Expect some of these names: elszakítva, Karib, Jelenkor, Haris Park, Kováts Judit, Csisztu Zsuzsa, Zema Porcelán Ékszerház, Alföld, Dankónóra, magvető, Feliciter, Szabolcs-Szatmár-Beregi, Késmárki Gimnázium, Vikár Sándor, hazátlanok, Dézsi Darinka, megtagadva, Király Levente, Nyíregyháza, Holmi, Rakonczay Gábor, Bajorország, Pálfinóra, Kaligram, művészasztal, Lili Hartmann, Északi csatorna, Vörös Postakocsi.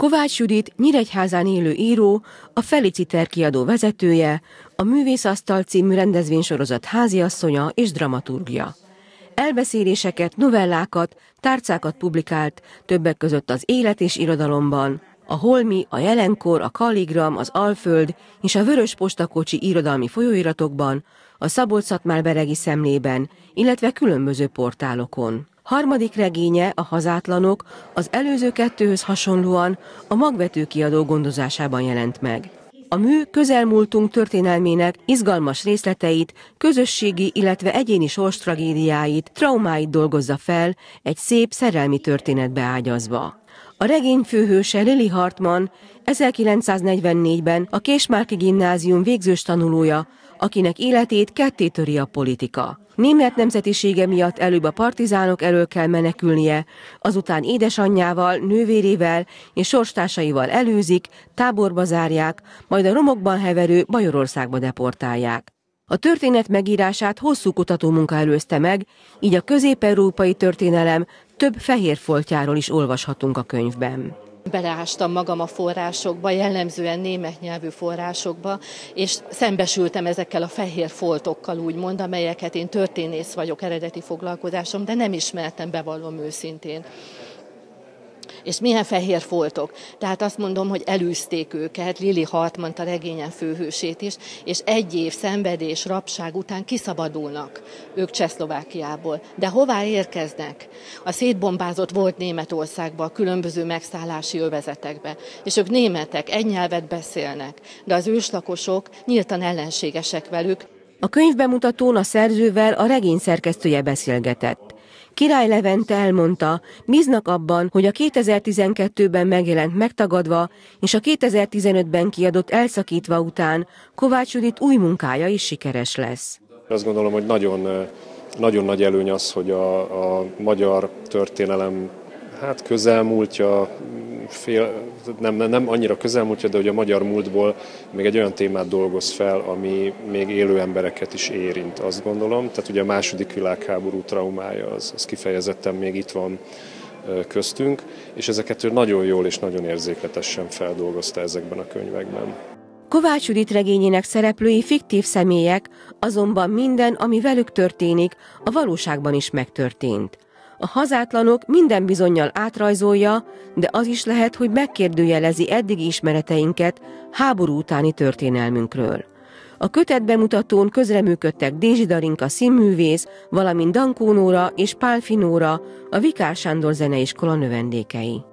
Kováts Judit, Nyíregyházán élő író, a Feliciter kiadó vezetője, a Művészasztal című rendezvénysorozat háziasszonya és dramaturgja. Elbeszéléseket, novellákat, tárcákat publikált, többek között az Élet és Irodalomban, a Holmi, a Jelenkor, a Kaligram, az Alföld és a Vörös Postakocsi irodalmi folyóiratokban, a Szabolcs-Szatmár-Beregi Szemlében, illetve különböző portálokon. Harmadik regénye, a Hazátlanok, az előző kettőhöz hasonlóan a Magvető kiadó gondozásában jelent meg. A mű közelmúltunk történelmének izgalmas részleteit, közösségi, illetve egyéni sorstragédiáit, traumáit dolgozza fel, egy szép szerelmi történetbe ágyazva. A regény főhőse Lili Hartmann 1944-ben a Késmárki Gimnázium végzős tanulója, akinek életét ketté töri a politika. Német nemzetisége miatt előbb a partizánok elől kell menekülnie, azután édesanyjával, nővérével és sorstársaival elűzik, táborba zárják, majd a romokban heverő Bajorországba deportálják. A történet megírását hosszú kutatómunka előzte meg, így a közép-európai történelem több fehér foltjáról is olvashatunk a könyvben. Beleástam magam a forrásokba, jellemzően német nyelvű forrásokba, és szembesültem ezekkel a fehér foltokkal, úgymond, amelyeket én történész vagyok, eredeti foglalkozásom, de nem ismertem, bevallom őszintén. És milyen fehér foltok. Tehát azt mondom, hogy elűzték őket, Lili Hartmannt, a regényen főhősét is, és egy év szenvedés, rabság után kiszabadulnak ők Csehszlovákiából. De hová érkeznek? A szétbombázott volt Németországba, a különböző megszállási övezetekbe. És ők németek, egy nyelvet beszélnek, de az őslakosok nyíltan ellenségesek velük. A könyvbemutatón a szerzővel a regény szerkesztője beszélgetett. Király Levente elmondta, bíznak abban, hogy a 2012-ben megjelent Megtagadva és a 2015-ben kiadott Elszakítva után Kováts Judit új munkája is sikeres lesz. Azt gondolom, hogy nagyon nagy előny az, hogy a magyar történelem közelmúltja, nem annyira közelmúltja, de hogy a magyar múltból még egy olyan témát dolgoz fel, ami még élő embereket is érint, azt gondolom. Tehát ugye a második világháború traumája, az kifejezetten még itt van köztünk, és ezeket ő nagyon jól és nagyon érzékletesen feldolgozta ezekben a könyvekben. Kováts Judit regényének szereplői fiktív személyek, azonban minden, ami velük történik, a valóságban is megtörtént. A Hazátlanok minden bizonnyal átrajzolja, de az is lehet, hogy megkérdőjelezi eddigi ismereteinket háború utáni történelmünkről. A kötet bemutatón közreműködtek Dézsi Darinka színművész, valamint Dankónóra és Pálfinóra, a Vikár Sándor Zeneiskola növendékei.